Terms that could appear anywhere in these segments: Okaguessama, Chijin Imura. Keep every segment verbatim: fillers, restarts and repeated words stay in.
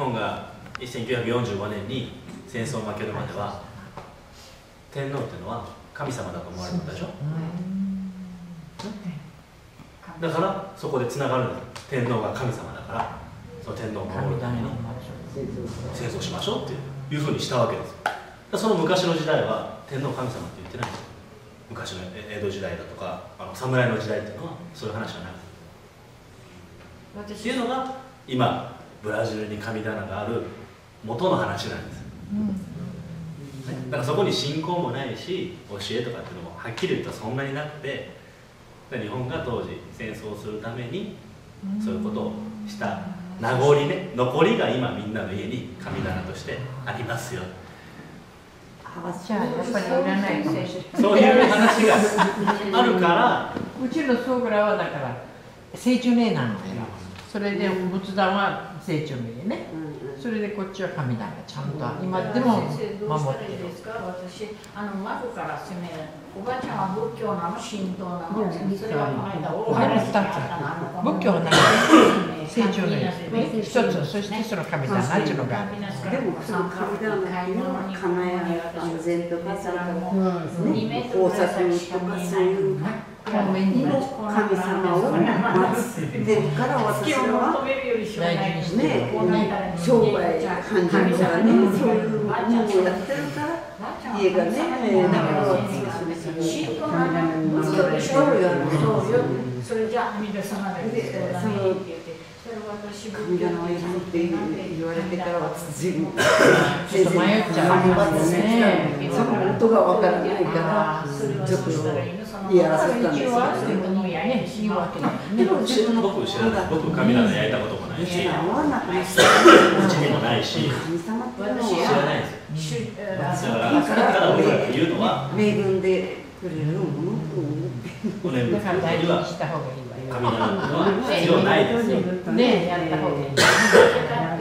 本がせんきゅうひゃくよんじゅうごねんに戦争を負けるまでは天皇っていうのは神様だと思われたでしょ。だからそこでつながるんだよ。天皇が神様だからその天皇を守るために戦争しましょうっていうふうにしたわけです。その昔の時代は天皇神様って言ってないんですよ。昔の江戸時代だとかあの侍の時代っていうのはそういう話はないっていうのが今ブラジルに神棚がある元の話なんです、うんね、だからそこに信仰もないし教えとかっていうのもはっきり言ったらそんなになくて、日本が当時戦争をするためにそういうことをした名残ね、残りが今みんなの家に神棚としてありますよ。じゃあやっぱり占いのそういう話があるからうちの宗蔵はだから成長名なのよ。それで仏壇は成長名ね、それでこっちは神棚がちゃんと今でも守ってる。私あの窓から攻めるおばあちゃんは仏教なの神道なの、それはこの間お話ししたの仏教は何成長名一つ、そしてその神棚なんていうのがある。でもその神棚の構えや安全とかさ大さにとかそういう神様を祀ってから私はね商売繁盛とかねそういうのをやってるから家がねだからそれじゃあ皆様で。私神棚を選ぶって言われてからは自分が迷っちゃうんですね。そのことが分からないからちょっとやらせたんですけどね。僕知らない。僕神棚焼いたこともないしうちにもないし知らないですよ。だからだから僕ら言うのは恵んでくれるものと思ってごねんぶんには神棚は必要ないですよ。ねえ、やったほうがいい。だって、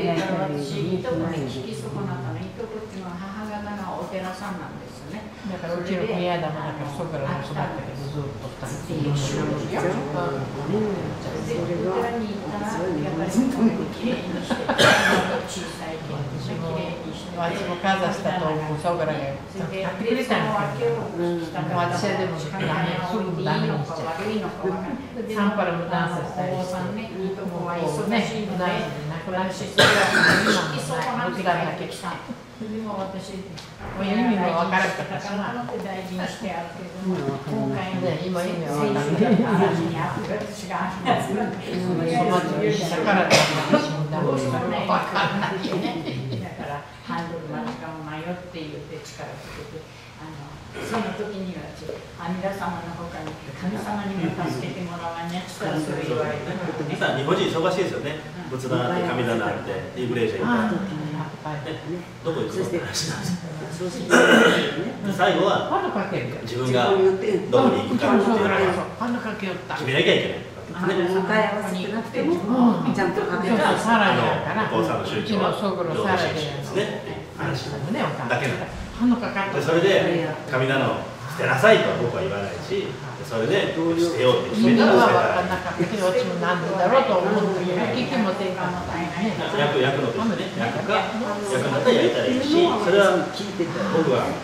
私、いとこに聞き損なったの、いとこっていうのは母方がお寺さんなんですよね。だから、うちの親玉だから、そこから育ったけど、ずっとたっていう。それで、お寺に行ったら、やっぱり、きれいにして、小さいけど、きれいにして。私もかざしたと、そこからやってくれたんですよ。私はでも、すぐダメにしちゃう。サンパラもダンスしたりして、いいとこは忙しいので、なくなるし、それは今もない、仏壇だけ来た。でも私、親にも分からなかったから、大事にしてあるけど、今回の選手が嵐にあって、私がありますから、だから、どうしようもない、分かんないよね。だから、ハンドルなんかも迷って言って、力をつけて。その時には阿弥陀様のほかに神様にも助けてもらわねって言われたので、日本人忙しいですよね。仏壇あって神棚あってイグレージャーみたいなどこ行くのって話なんですよ。最後は自分がどこに行くかっていうのを決めなきゃいけない。向かい合わせてなくてもちゃんとかけたサラダからお父さんの宗教はどうかしらですねっていう話だけなんです。それで神棚を捨てなさいとは僕は言わないし、それで捨てようって決めたら捨てたら焼く、焼くのですね、焼くか焼くんだったら焼いたらいいし、それは僕は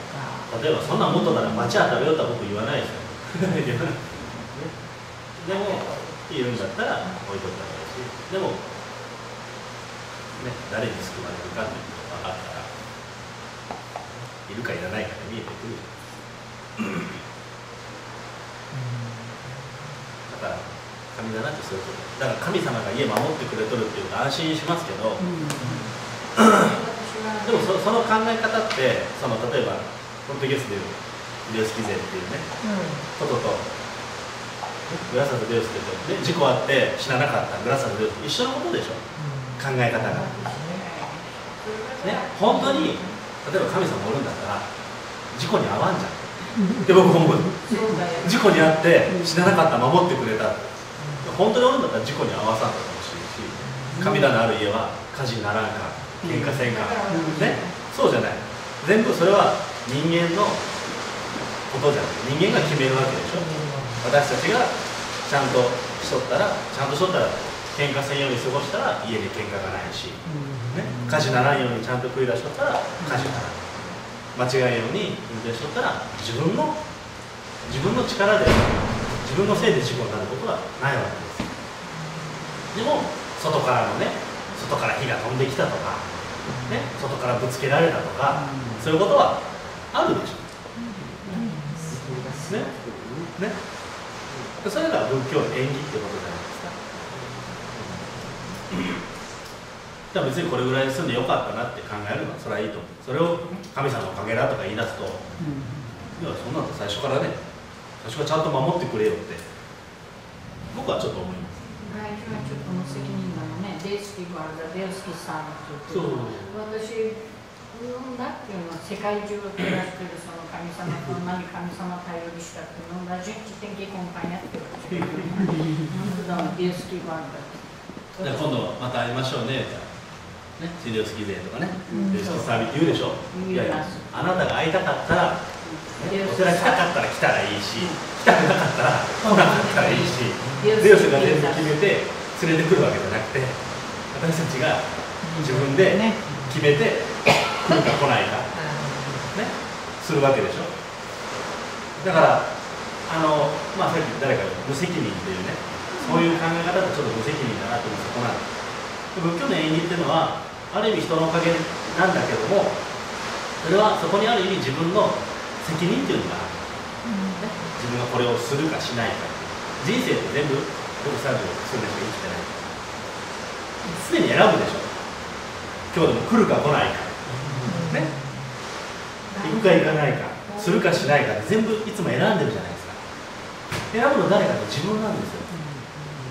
例えばそんなもっとなら町は食べようとは僕言わないですよ。でもいるんだったら置いとったらいいし、でもね誰に救われるかっていうのが分かったらいるかいらないかで見えてくる。だから神棚ってそういうこと。だから神様が家守ってくれとるっていうのは安心しますけど、でも そ, その考え方ってその例えばポッドキャストでいう良識税っていうね、うん、こととグラサフ・デウスってで事故あって死ななかったグラサフ・デウスって一緒のことでしょ。うん、考え方が、ね、本当に。例えば神様おるんだったら事故に遭わんじゃんって僕思う。事故に遭って死ななかった守ってくれた本当におるんだったら事故に遭わさんかもしれないし、神棚ある家は火事にならんか喧嘩せんかね、そうじゃない。全部それは人間のことじゃなくて人間が決めるわけでしょ。私たちがちゃんとしとったらちゃんとしとったら喧嘩せんように過ごしたら家で喧嘩がないし、ね、家事ならんようにちゃんと食い出しとったら家事ならん、間違えんように運転しとったら自分の自分の力で自分のせいで事故になることはないわけです。でも外からのね、外から火が飛んできたとか、ね、外からぶつけられたとか、そういうことはあるでしょね。ね、それが仏教の縁起ってことじゃないですか。じゃあ別にこれぐらいに住んでよかったなって考えるのはそれはいいと思う。それを神様のおかげだとか言い出すと、うん、いやそんなの最初からね、最初からちゃんと守ってくれよって僕はちょっと思います。外見はちょっと無責任なのね。デイスキーがあるだ、デイスキーさんって言って、私うんだっていうのは世界中を照らしてるその神様と何神様頼りしたっていうのを同じ地点結婚会やってるわけですよ。今度また会いましょうねみたいなね、治療好きでとかね、デュースキサービス言うでしょ。いやいや、あなたが会いたかったら、お寺来たかったら来たらいいし、来たくなかったら来なかったらいいし、デュースが全部決めて連れてくるわけじゃなくて、私たちが自分で決めて来るか来ないか、ね、するわけでしょ。だからあの、まあ、さっき誰か無責任っていうね、そういう考え方だとちょっと無責任だなと思ってこない。仏教の縁起っていうのはある意味人のおかげなんだけども、それはそこにある意味自分の責任っていうのがある、ね、自分がこれをするかしないか。人生って全部僕さんじゅう数年しか生きてない。常に選ぶでしょ。今日でも来るか来ないかね、行くか行かないか、するかしないか、全部いつも選んでるじゃないですか。選ぶの誰かと自分なんですよ。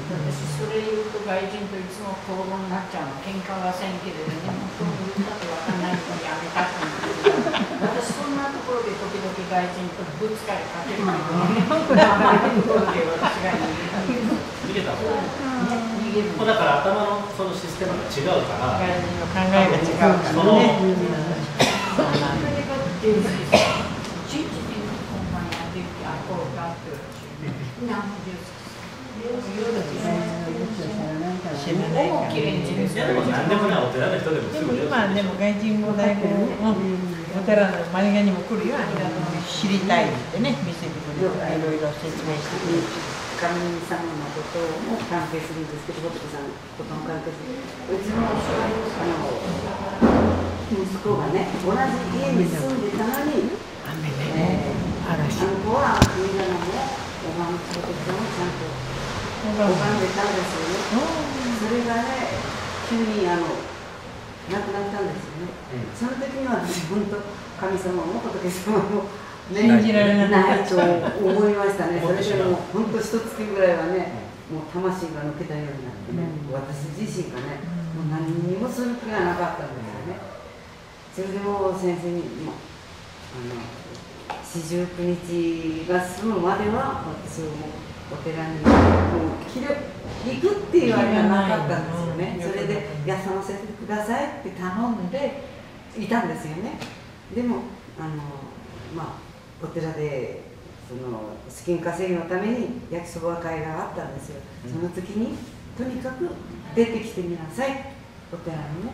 私それ言うと外人といつも口論になっちゃうの。喧嘩はせんけれどね、本当に言ったと分かんないのにやめたって言うんですけど、私そんなところで時々外人とぶつかりかけるのに、ね、本当に甘いところで私が逃げた方がいい。だから頭のそのシステムが違うから、考えが違うからね。その何でもね、お寺の人でもすぐ。今でも外人も大根、お寺のマリガにも来るよ。知りたいってね、見せてくれるからいろいろ説明してくれる。神様のことも関係するんですけど、仏さんのことも関係する。うちの息子がね、同じ家に住んでたのに、あの子はみんなのね、おばんのこともちゃんと拝んでたんですよね。それがね、急にあの亡くなったんですよね。その時には自分と神様も仏様も信じられないと思いましたね。それでも本当一月ぐらいはね、もう魂が抜けたようになってね、私自身がね、もう何にもする気がなかったんですよね。それでも先生にもあの四十九日が済むまでは私をお寺にもう行くっていうあれがなかったんですよね。それで休ませてくださいって頼んでいたんですよね。でもあのまあお寺でその資金稼ぎのために焼きそば会があったんですよ。その時にとにかく出てきてみなさい、お寺にね、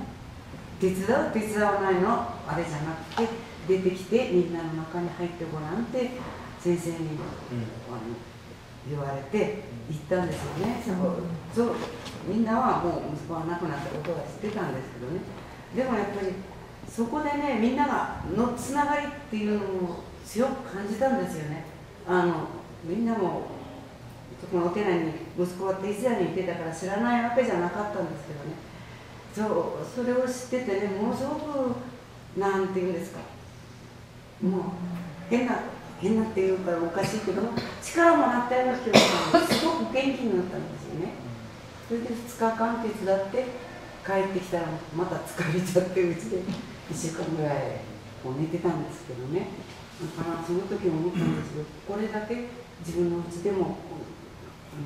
手伝う手伝わないのあれじゃなくて出てきてみんなの中に入ってごらんって先生に、うん、言われて行ったんですよね。そう、そうみんなはもう息子は亡くなったことは知ってたんですけどね。でもやっぱりそこでね、みんながのつながりっていうのを強く感じたんですよね。あのみんなもそのお寺に息子は手伝いに行ってたから知らないわけじゃなかったんですけどね。そうそれを知っててね、ものすごくなんていうんですか、もう変な変なっていうからおかしいけども力もらったような人がすごく元気になったんですよね。それでふつかかん手伝って帰ってきたらまた疲れちゃって、うちでいっしゅうかんぐらいもう寝てたんですけどね。だからその時思ったんですけど、これだけ自分のうちでもあ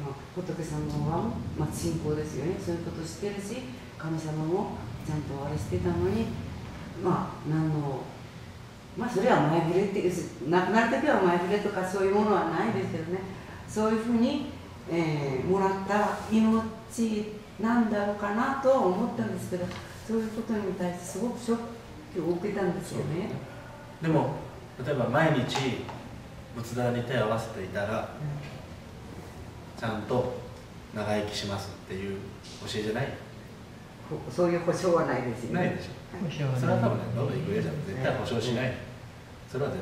の仏様は、まあ、信仰ですよね、そういうことしてるし神様もちゃんとあれしてたのに、まあ何のまあそれは前触れっていう亡くなる時は前触れとかそういうものはないですけどね、そういうふうに、えー、もらった命なんだろうかなとは思ったんですけど、そういうことに対してすごくショックを受けたんですよね。でも例えば毎日仏壇に手を合わせていたら、うん、ちゃんと長生きしますっていう教えじゃない？そういう保証はないですよね。ないでしょ。はい、それは多分ね、どんどんいく上じゃん。絶対保証しない。うん、それは絶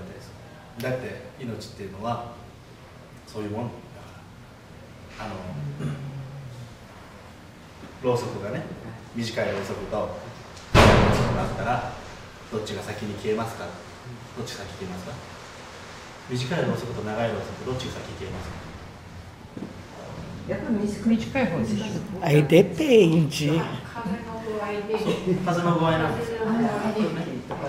対そう。だって命っていうのはそういうもんだから。あの、うん、ろうそくがね、短いろうそくとろうそくがあったら、どっちが先に消えますか？どっちが先消えますか？短いろうそくと長いろうそく、どっちが先消えますか？やっぱ短い方です。相手ってインチ。風の具合なんです。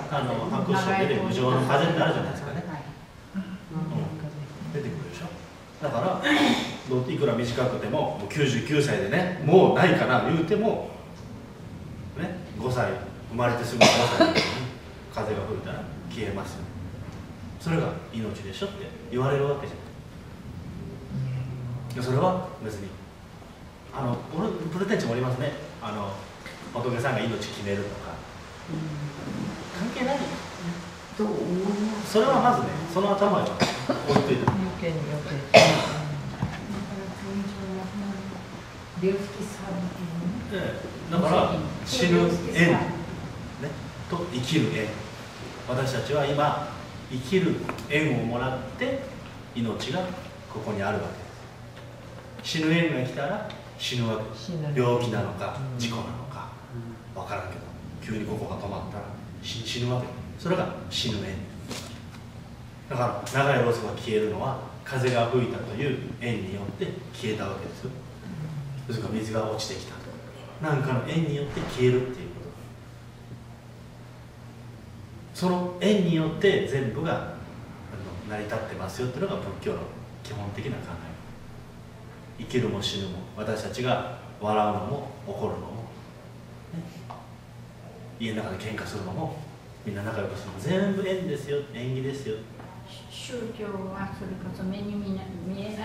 あの白紙で無常の風ってあるじゃないですかね。出てくるでしょ。だからいくら短くても、もうきゅうじゅうきゅうさいでね、もうないかな言うてもね、ごさい生まれてすぐごさいに風が吹いたら消えます。それが命でしょって言われるわけじゃない。それは別にあの俺プレテンチもありますね。あの仏さんが命決めるとか関係ないと思う。それはまずね、その頭に置いといて。だから死ぬ縁、ね、と生きる縁。私たちは今生きる縁をもらって命がここにあるわけです。死ぬ縁が来たら死ぬわけです。病気なのか事故なのか分からんけど、急にここが止まったら死ぬわけ。それが死ぬ縁だから、長いロースが消えるのは風が吹いたという縁によって消えたわけですよ。それから水が落ちてきたなんかの縁によって消えるっていうこと、その縁によって全部が成り立ってますよっていうのが仏教の基本的な考え。生きるも死ぬも、私たちが笑うのも怒るのも、ね、家の中で喧嘩するのもみんな仲良くするのも全部縁ですよ、縁起ですよ。宗教はそれこそ目に見えな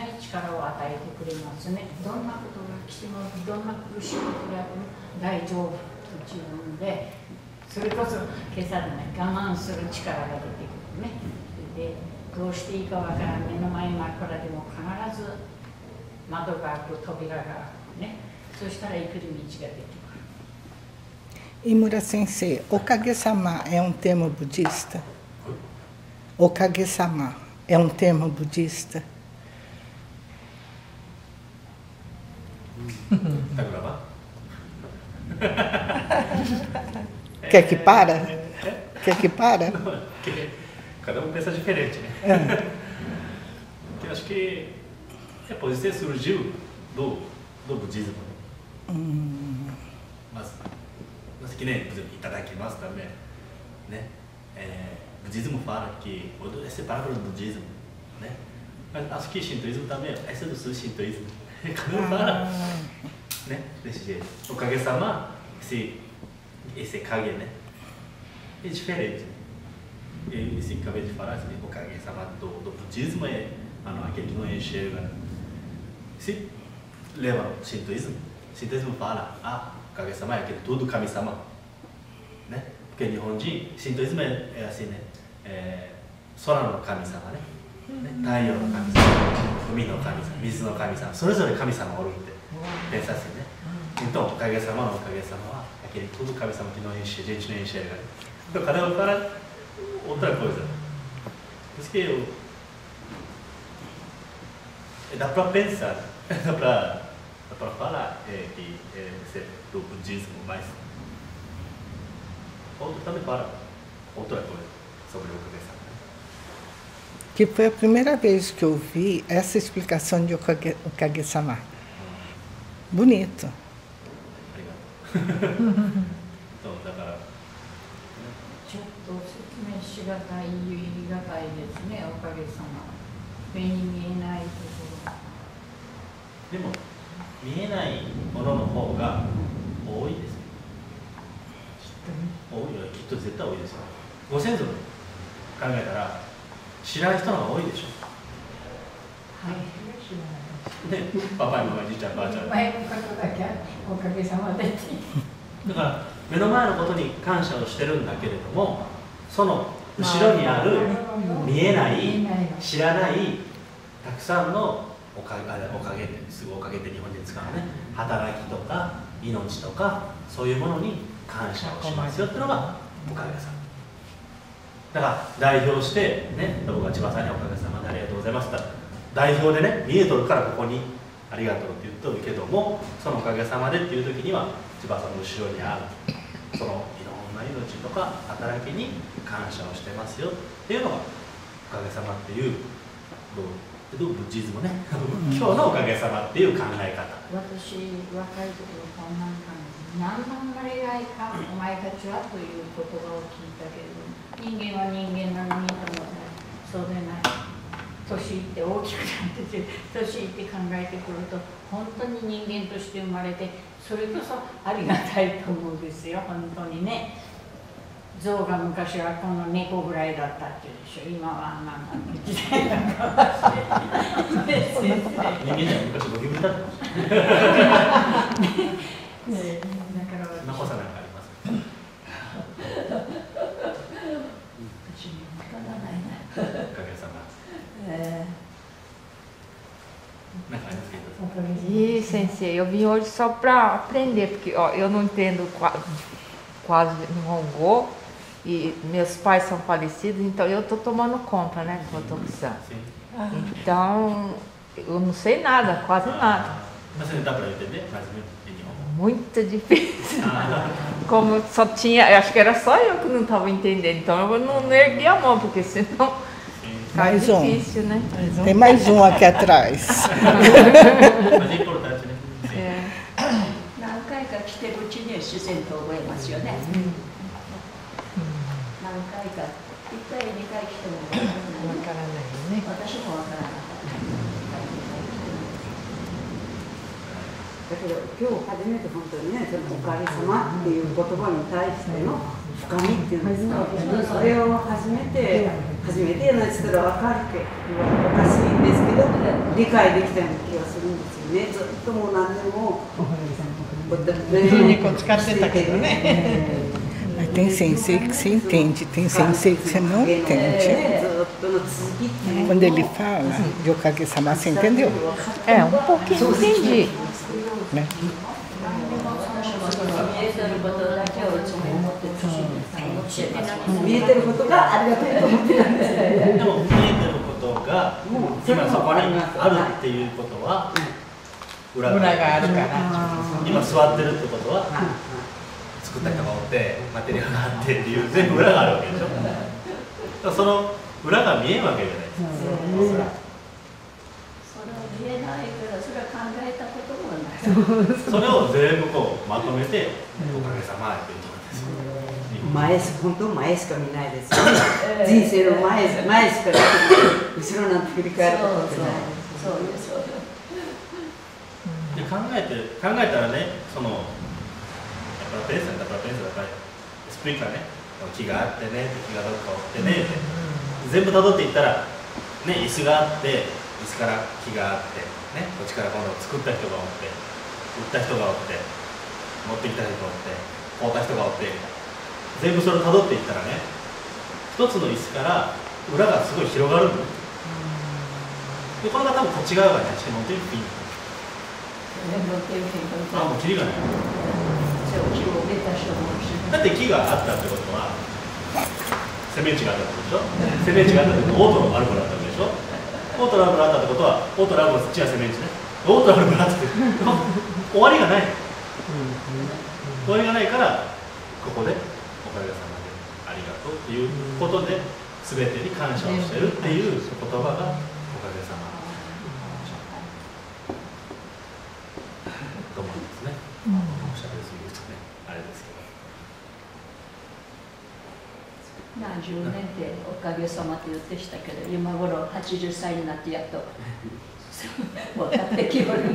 い力を与えてくれますね。どんなことが来ても、どんな苦しいことがあっても大丈夫と自分で、それこそ消さない我慢する力が出てくるね。でどうしていいかわからん、目の前まっからでも必ず窓が開く、扉が開くね。そしたら生きる道ができる。井村先生、おかげさまé um termo budista? おかげさま é um termo budista? だからば。Quer que para? Quer que para? Cada um pensa diferente, né? Eu acho que depois você surgiu do, do budismo. Hum. Mas, mas que nem, por exemplo, itadakimasu também, né? É, o budismo fala que é separado do budismo, né? Mas acho que o shintoísmo também, essa é do seu shintoísmo. Cada um fala, né? Desse jeito. O kage-sama, esse, esse kage, né? É diferente. Esse que acabei de falar, assim, o kage-sama do, do budismo é aquele que não enxerga. Se leva ao shintoísmo, o shintoísmo fala, ah, o kage-sama é aquele tudo kami-sama, né? Porque em Nihonjin, o shintoísmo é, é assim, né? É, sora no kami-sama, né? Taiyo no kami-sama, umi no kami-sama, mizu no kami-sama, それぞれ神様 oru tte pensa assim, né? Então, o kage-sama no kage-sama é aquele tudo kami-sama que não enxerga, a gente não enxerga. Então, cada um fala outra coisa. Por isso que eu dá para pensar, dá para dá para falar é, que é, do budismo, mas outro também para outra coisa sobre o Okage-sama. Que foi a primeira vez que eu vi essa explicação de Okage-sama. Hum. Bonito. Obrigado. Então, dá para. でも見えないものの方が多いですよ。多いよ、きっと絶対多いですよ。ご先祖考えたら知らない人の方が多いでしょ。はい。ね、パパやママ、じいちゃん、ばあちゃん、前のことだけおかげさまでって。だから目の前のことに感謝をしてるんだけれども、その後ろにある見えない、知らないたくさんのおかげ、おかげってすぐおかげって日本人使うね、働きとか命とかそういうものに感謝をしますよっていうのがおかげさま。だから代表してね、僕が千葉さんにおかげさまでありがとうございますって代表でね、見えとるからここにありがとうって言っとるけども、そのおかげさまでっていう時には千葉さんの後ろにあるそのいろんな命とか働きに感謝をしてますよっていうのがおかげさまっていう、ブッジズムね、今日のおかげさまっていう考え方。私、若い時はこんなんか何万がれないかお前たちはという言葉を聞いたけれども、人間は人間なのにと思う、そうでない。年いって大きくなってて、年いって考えてくると、本当に人間として生まれて、それこそありがたいと思うんですよ、本当にね。象が昔はこの猫ぐらいだったっていうでしょ、今はあんなの時代が変わって、人間は昔ゴキブリだったかもしれない。残さないから。E, sensei, eu vim hoje só para aprender, porque ó, eu não entendo quase, quase Nihongo, e meus pais são falecidos, então eu estou tomando conta, né, do Otoku-san. Então, eu não sei nada, quase nada. Mas você não dá para entender mais ou menos de Nihongo? Muito difícil. Como só tinha, eu acho que era só eu que não estava entendendo, então eu não, não ergui a mão, porque senão... Mais um. Difícil, né? Mais um. Tem mais um aqui atrás. Mas é importante, né? É. 深みっていうんですか、それを初めて、初めて話したら分かるけど、おかしいんですけど、理解できたような気がするんですよね、ずっともう何でも、普通にこう使ってたけどね。Tem sensei que você entende, tem sensei que você não entende. Quando ele fala de Okage-sama, você entendeu? É, um pouquinho entendi. Né? 見えてることがありがたいと思ってたんですね。でも見えてることが今そこにあるっていうことは裏があるから、今座ってるってことは作った人がおってマテリアルがあってっていう全部裏があるわけでしょ。だからその裏が見えるわけじゃないですか。それを見えないからそれは考えたこともない。それを全部こうまとめておかげさまっていうことですよ。 前、本当前しか見ないですよね。人生の前、前しか見ない。後ろなんて振り返ることってない。そうです。で考えて考えたらね、そのやっぱペンサーだからペンサーだからスプリッカーね、木があってね、木がどっか折ってね、全部辿っていったらね、椅子があって、椅子から木があってね、こっちから今度作った人がおって、売った人がおって、持ってきた人がおって、買うた人がおって。 全部それをたどっていったらね、一つの椅子から裏がすごい広がるんだよ。で、これが多分こっち側がね、ちょっと乗ってるっていいんだよ。あ、もうキリがない。だって木があったってことは、攻め打ちがあったってことでしょ。攻め打ちがあったってことは、オートの悪くなったってことでしょ。オートの悪くなったってことは、オートの悪くなったってことは、オートの悪くなったってことは、終わりがない。終わりがないから、ここで。 おかげさまでありがとうっていうことで全てに感謝をしてるっていう言葉がおかげさまと思うんですね。おしゃべりするとねあれですけど、何十年でおかげさまって言ってきたけど、今頃はちじゅっさいになってやっと分かってきよる。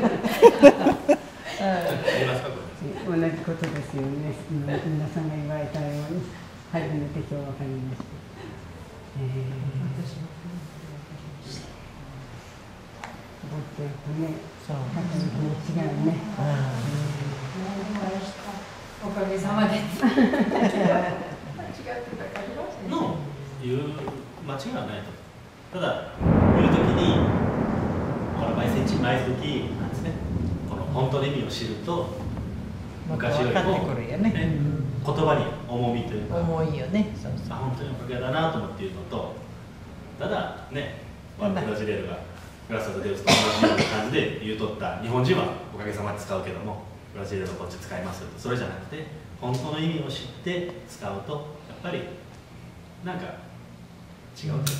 同じことですよね。皆さんが言われたように初めて今日分かりました。えーっていうとね、そう違うね。おかげさまで。間違ってたかりますね。の言う間違いはないと。ただ言うときにこの毎日毎月なんですね。この本当の意味を知ると昔よりもね言葉に重みというか重いよね。あ、本当におかげだなと思っているのと、ただねワンブラジレールが。グラスとデウスと同じような感じで言うとった日本人はおかげさまで使うけどもブラジルのこっち使いますと、それじゃなくて本当の意味を知って使うとやっぱりなんか違うという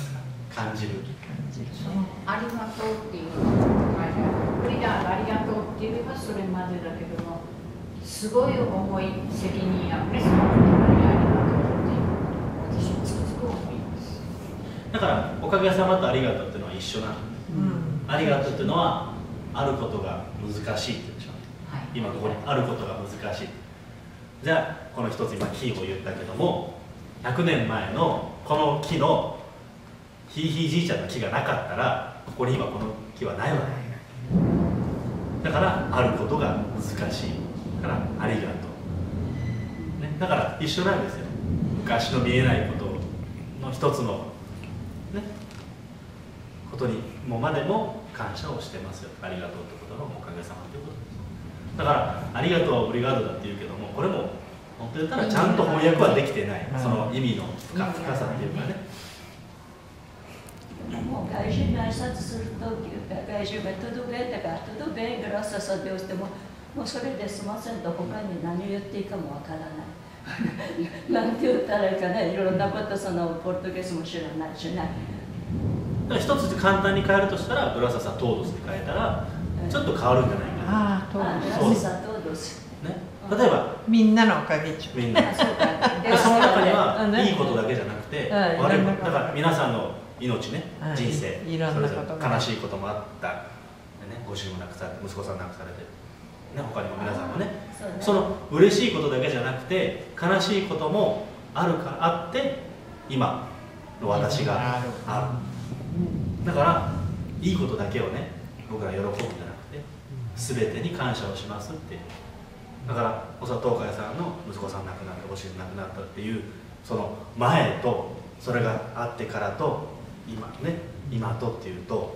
か感じる感じる、ね、ありがとうっていうフリダーありがとうっていうのはそれまでだけどもすごい重い責任やプレッシャーっていう私はつくづく思います。だからおかげさまとありがとうっていうのは一緒なの。ありがとうというのはあることが難しいって言うでしょ、はい、今ここにあることが難しい。じゃあこの一つ今木を言ったけどもひゃくねんまえのこの木のひいひいじいちゃんの木がなかったらここに今この木はないわけだからあることが難しいからありがとう、ね、だから一緒なんですよ。昔の見えないことの一つのねことにもまでも感謝をしてますよ。ありがとうということのおかげさまということです。だからありがとうはオブリガードだっていうけどもこれも本当に言ったらちゃんと翻訳はできてない、その意味の深さっていうかね。もう外人に挨拶すると外人が「トドベン」だから「トドベングラスサビオス」でももうそれで済ませんと他に何を言っていいかもわからないなんて言ったらいいかね、いろんなことそのポルトゲスも知らないしね。だからひとつ簡単に変えるとしたらブラササトードスって変えたらちょっと変わるんじゃないかな。ああトードスね。例えばみんなのおかげちゅうみんなその中にはいいことだけじゃなくて悪いことだから皆さんの命ね人生それぞれ悲しいこともあったご主人も亡くされて息子さん亡くされて他にも皆さんもねその嬉しいことだけじゃなくて悲しいこともあるからあって今の私がある。だからいいことだけをね僕ら喜ぶんじゃなくて全てに感謝をしますって。だから小佐藤海さんの息子さん亡くなったご主人亡くなったっていうその前とそれがあってからと今ね今とっていうと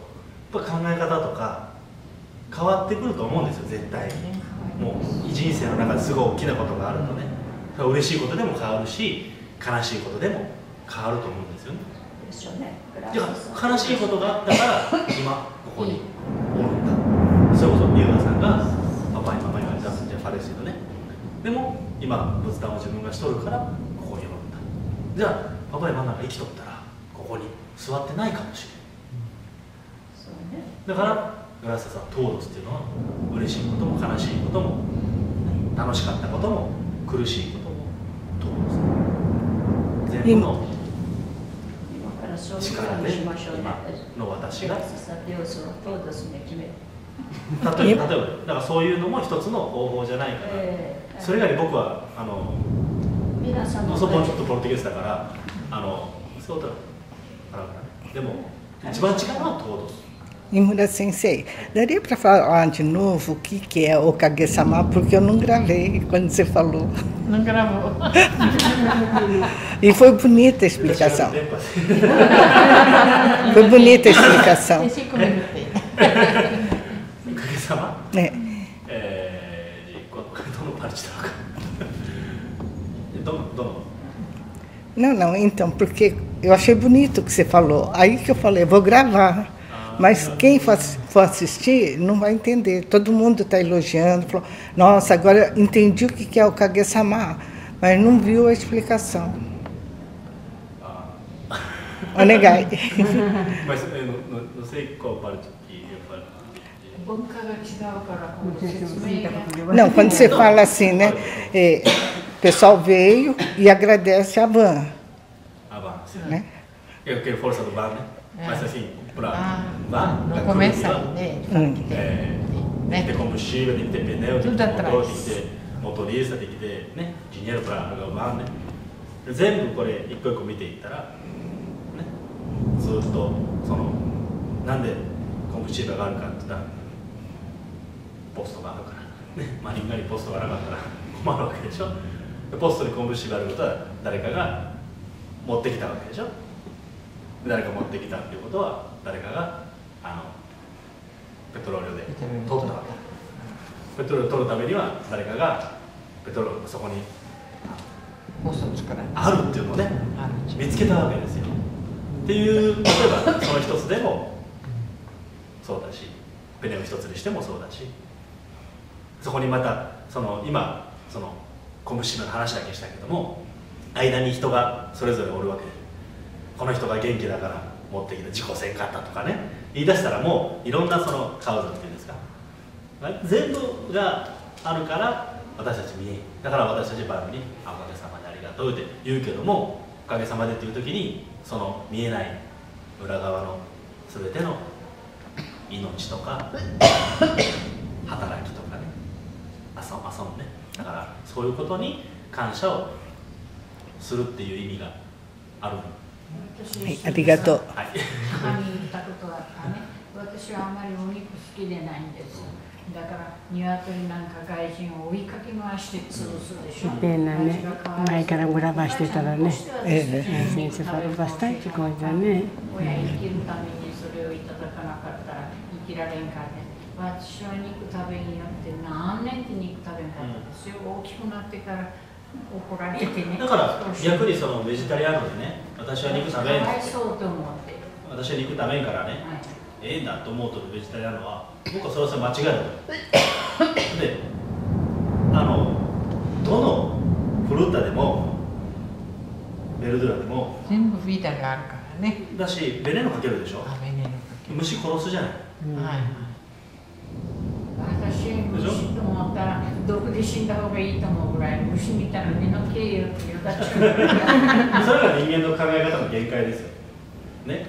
やっぱ考え方とか変わってくると思うんですよ絶対に。もう人生の中ですごい大きなことがあるとね嬉しいことでも変わるし悲しいことでも変わると思うんですよね。悲しいことがあったから今ここにおるんだ。それこそ龍河さんがパパにママに言われたんじゃパレスチドね。でも今仏壇を自分がしとるからここにおるんだ。じゃあパパやママが生きとったらここに座ってないかもしれない、うん、だからグラササトードスっていうのは嬉しいことも悲しいことも楽しかったことも苦しいこともトードス全部の力で今の私が例えばだからそういうのも一つの方法じゃないかな、えー、それ以外に僕はあのそこはちょっとポルトゲスだからあのそうだからでも一番違うのはトードス。Imura Sensei, daria para falar de novo o que, que é o Kage-sama, porque eu não gravei quando você falou. Não gravou. E foi bonita a explicação. Foi bonita a explicação. Tem cinco minutos. O Kage-sama? É. Não, não, então, porque eu achei bonito o que você falou. Aí que eu falei, vou gravar.Mas quem for assistir não vai entender. Todo mundo está elogiando. Falou, nossa, agora entendi o que é o Kage-sama, mas não viu a explicação. Onegai. Mas não sei qual parte que eu falo. Não, quando você fala assim, né? É, o pessoal veio e agradece a van. A van, sim. Né? Eu quero força do van, né? Mas assim.Não começa aí, né? Tem que ter combustível, tem que ter pneu, tem que ter motor, tem que ter motorista, tem que ter dinheiro para alugar o van, né? 全部これ一個一個見ていったら、ね、ずっとそのなんでコンプチーバーがあるかってったらポストがあるから、ね、まあ、みんなにポストがなかったら困るわけでしょ。ポストに昆布紙があることは誰かが持ってきたわけでしょ。誰か持ってきたっていうことは誰かがあのペトロールで取ったわけ。ペトロールを取るためには誰かがペトロールそこにポストの力あるっていうのをね見つけたわけですよ。っていう例えばその一つでもそうだし、ペネム一つにしてもそうだし、そこにまたその今その小虫の話だけしたけども、間に人がそれぞれおるわけで、この人が元気だから持ってきた、自己せんかったとかね言い出したらもういろんなそのカウズっていうんですか、全部があるから私たちに、だから私たちバイブに「おかげさまでありがとう」って言うけども、おかげさまでっていう時にその見えない裏側の全ての命とか働きとかね、朝も朝もね、だからそういうことに感謝をするっていう意味がある。はい、ありがとう。はい、他に言ったことがあったね。私はあんまりお肉好きでないんです。だから鶏なんか外人を追いかけ回して潰すでしょ。前からグラバしてたらね。先生パルバスタイチコイだね。親生きるためにそれをいただかなかったら生きられんからね。私は肉食べになって何年って肉食べんかったですよ。大きくなってから怒られてね。だから逆にそのベジタリアンでね、私は肉食べんから。私は肉食べんからね。ええなと思うとベジタリアンは僕はそれは間違いだと。で、あのどのフルータでもベルドゥラでも全部ビータルがあるからね。だしベネのかけるでしょ。虫殺すじゃない。はい。私、虫と思ったら毒で死んだ方がいいと思うぐらい虫見たら目の毛よってよだっちゃう。それが人間の考え方の限界ですよ、ね、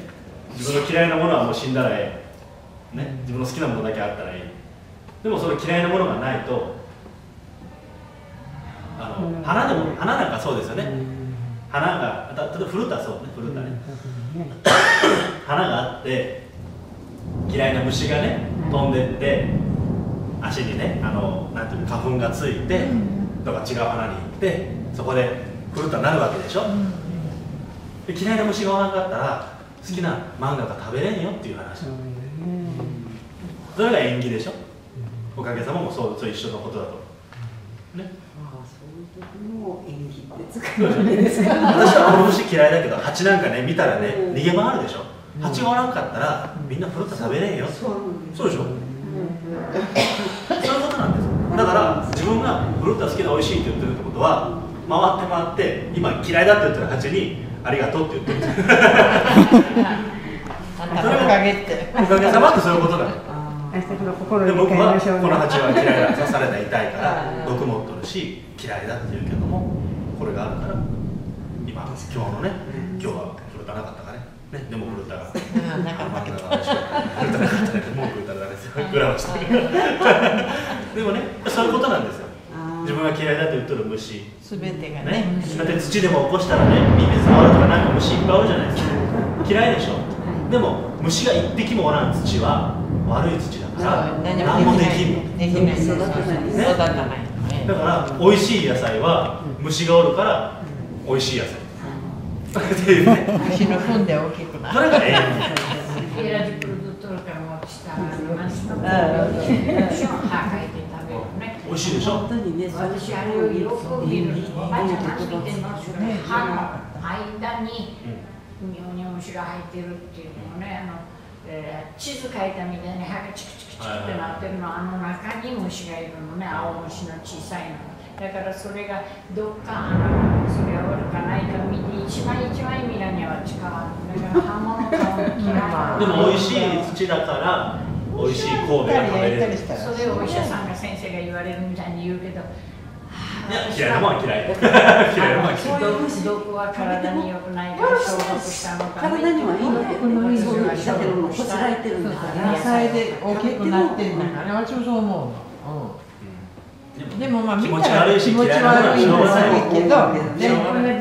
自分の嫌いなものはもう死んだらええ、ね、自分の好きなものだけあったらええ。でもその嫌いなものがないとあの 花, でも花なんかそうですよね。花が例えばフルーターそうね、フルーターね花があって嫌いな虫がね飛んでって足にね、あのなんていう花粉がついてとか違う花に行ってそこでフルーターになるわけでしょ。で嫌いな虫がおらんかったら好きな漫画が食べれんよっていう話。それが縁起でしょ。おかげさまもそう、そう一緒のことだとね。ああ、そういう時も縁起って使うんですか。私はこの虫嫌いだけど蜂なんかね見たらね逃げ回るでしょ。蜂がおらんかったらみんなフルーター食べれんよ。そうでしょ。そういうことなんですよ。だから自分がフルーツが好きで美味しいって言ってるってことは回って回って今嫌いだって言ってる蜂にありがとうって言ってるんですよ。それおかげっておかげさまってそういうことだよ。で僕はこの蜂は嫌いだ、刺された痛いから毒持っとるし嫌いだって言うけども、これがあるから今今日のね、今日はフルーツなかったからね。ね、でもフルタが、うん、なんか負けたらもうフルタがですよ。グラをしてでもね、そういうことなんですよ。自分が嫌いだと言ってる虫すべてがね、だって土でも起こしたらね、ミミズがおるとかなんか虫いっぱいおるじゃないですか。嫌いでしょ。でも虫が一匹もおらん土は悪い土だから何もできんの。できない、育たない、育たない。だから美味しい野菜は虫がおるから美味しい野菜。っていうね。足の踏んで大きくなる。それがね。エラジプルドトルからも下がりました。美味しいでしょ。私あれをよく見る。おばあちゃんが見てますよね。歯の間に尿に虫が入ってるっていうのね、あの地図描いたみたいに歯がチクチクチクってなってるの、あの中に虫がいるのね、青虫の小さいの。だからそれがどっか穴がそれは悪かないか見て一枚一枚見らには近かったから刃物が嫌い。でも美味しい土だから美味しい神戸が食べれる。それをお医者さんが先生が言われるみたいに言うけど、嫌いなもんは嫌い。嫌いなもんは嫌い。毒は体に良くないから消毒したのか。体にはいいので、この水が下手のもこつらえてるんだから。野菜で大きくなってんだから。あれはちょうど思うの。でもまあ見たら気持ち悪いんだけど、同じ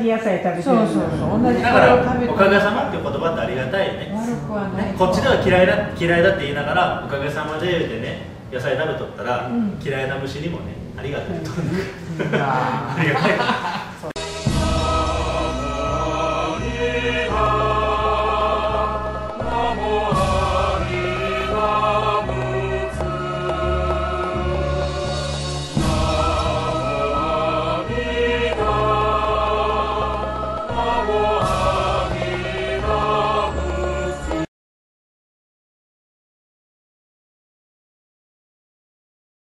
野菜食べてる。そうそうそう、同じ。だからおかげさまって言葉ってありがたいね。こはない、ね、こっちでは嫌いだ嫌いだって言いながら、おかげさまででね、野菜食べとったら、うん、嫌いな虫にもね、ありがとうと、うん、ありがたい